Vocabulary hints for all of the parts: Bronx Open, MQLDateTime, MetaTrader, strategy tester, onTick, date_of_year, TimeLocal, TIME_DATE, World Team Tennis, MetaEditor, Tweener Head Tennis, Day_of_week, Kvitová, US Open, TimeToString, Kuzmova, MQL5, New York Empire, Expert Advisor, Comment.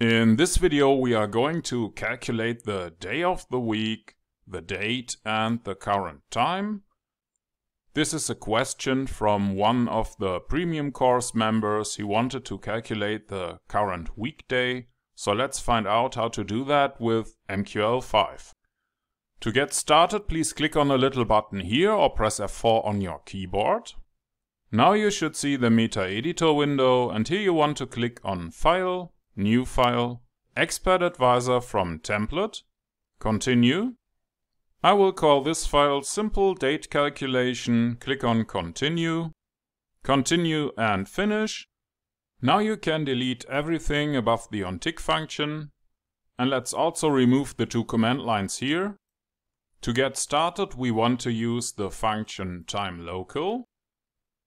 In this video, we are going to calculate the day of the week, the date and the current time. This is a question from one of the premium course members. He wanted to calculate the current weekday. So let's find out how to do that with MQL5. To get started, please click on a little button here or press F4 on your keyboard. Now you should see the MetaEditor window, and here you want to click on File, New File, Expert Advisor from Template, Continue. I will call this file Simple Date Calculation, click on Continue, Continue and Finish. Now you can delete everything above the onTick function, and let's also remove the two command lines here. To get started, we want to use the function TimeLocal.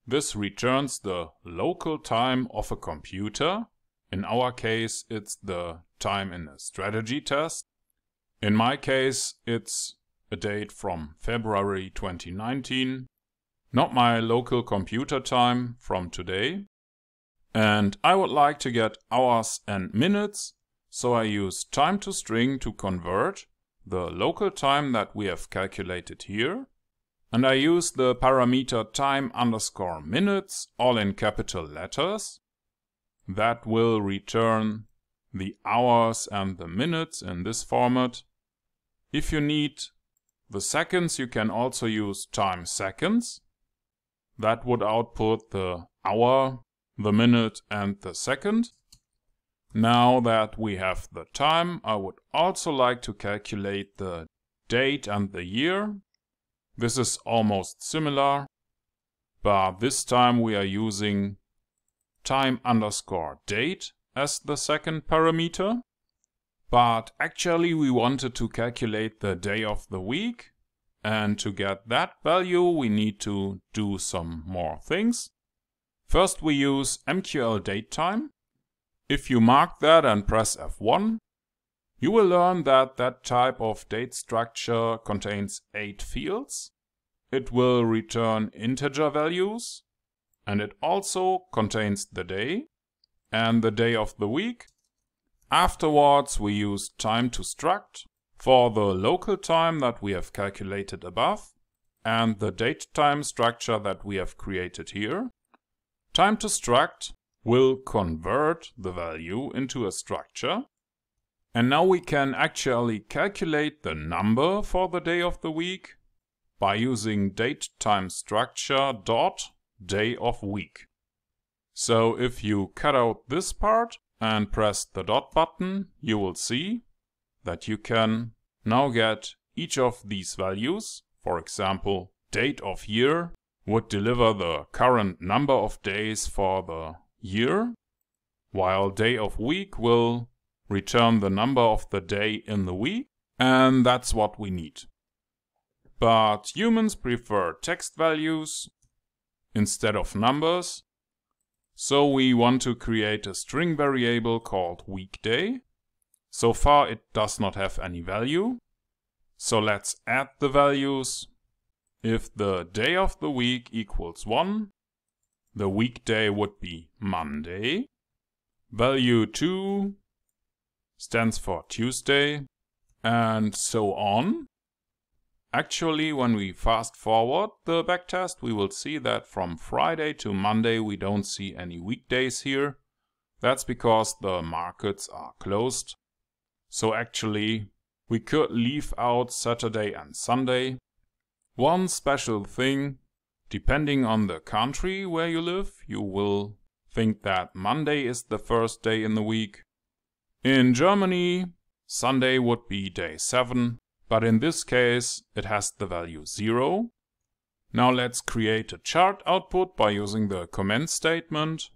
This returns the local time of a computer. In our case, it's the time in a strategy test. In my case, it's a date from February 2019, not my local computer time from today. And I would like to get hours and minutes, so I use TimeToString to convert the local time that we have calculated here. And I use the parameter time_minutes, all in capital letters. That will return the hours and the minutes in this format. If you need the seconds, you can also use time_seconds. That would output the hour, the minute and the second. Now that we have the time, I would also like to calculate the date and the year. This is almost similar, but this time we are using time_date as the second parameter. But actually we wanted to calculate the day of the week, and to get that value we need to do some more things. First we use MQLDateTime. If you mark that and press F1, you will learn that that type of date structure contains 8 fields. It will return integer values, and it also contains the day and the day of the week. Afterwards we use TimeToString for the local time that we have calculated above and the date time structure that we have created here. TimeToString will convert the value into a structure. And now we can actually calculate the number for the day of the week by using DateTimeStructure.DayOfWeek. So if you cut out this part and press the dot button, you will see that you can now get each of these values. For example, date of year would deliver the current number of days for the year, while day of week will return the number of the day in the week, and that's what we need. But humans prefer text values instead of numbers, so we want to create a string variable called weekday. So far it does not have any value, so let's add the values. If the day of the week equals 1, the weekday would be Monday. Value 2 stands for Tuesday, and so on. Actually, when we fast forward the backtest, we will see that from Friday to Monday we don't see any weekdays here. That's because the markets are closed. So actually, we could leave out Saturday and Sunday. One special thing, depending on the country where you live, you will think that Monday is the first day in the week. In Germany, Sunday would be day 7, but in this case it has the value 0. Now let's create a chart output by using the comment statement.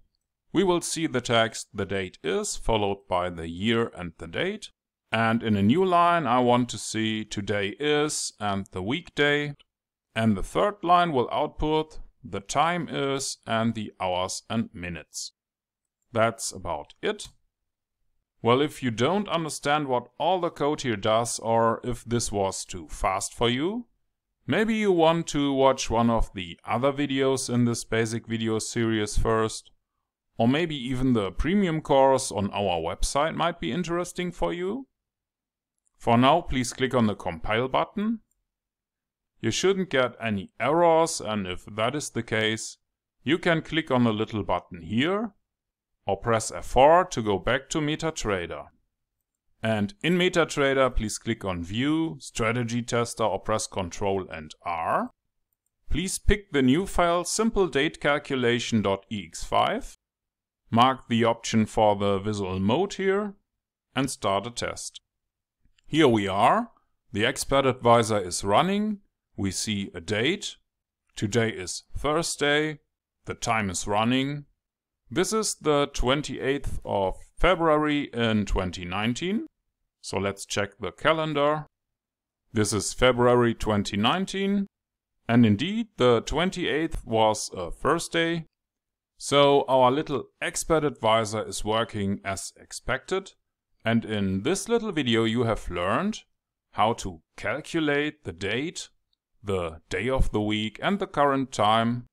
We will see the text "the date is" followed by the year and the date. And in a new line I want to see today is and the weekday. And the third line will output the time is and the hours and minutes. That's about it. Well, if you don't understand what all the code here does, or if this was too fast for you, maybe you want to watch one of the other videos in this basic video series first, Or maybe even the premium course on our website might be interesting for you. For now, please click on the compile button. You shouldn't get any errors, and if that is the case, you can click on the little button here or press F4 to go back to MetaTrader. And in MetaTrader, please click on View, Strategy Tester or press Ctrl and R. Please pick the new file simpledatecalculation.ex5. Mark the option for the visual mode here and start a test. Here we are. The Expert Advisor is running. We see a date. Today is Thursday. The time is running. This is the 28th of February in 2019. So let's check the calendar. This is February 2019. And indeed, the 28th was a Thursday. So our little Expert Advisor is working as expected. And in this little video you have learned how to calculate the date, the day of the week and the current time.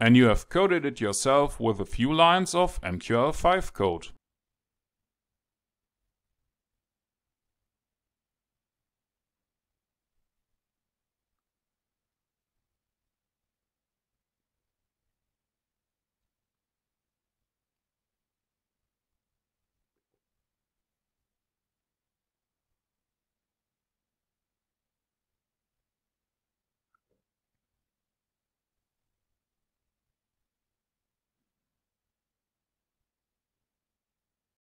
And you have coded it yourself with a few lines of MQL5 code.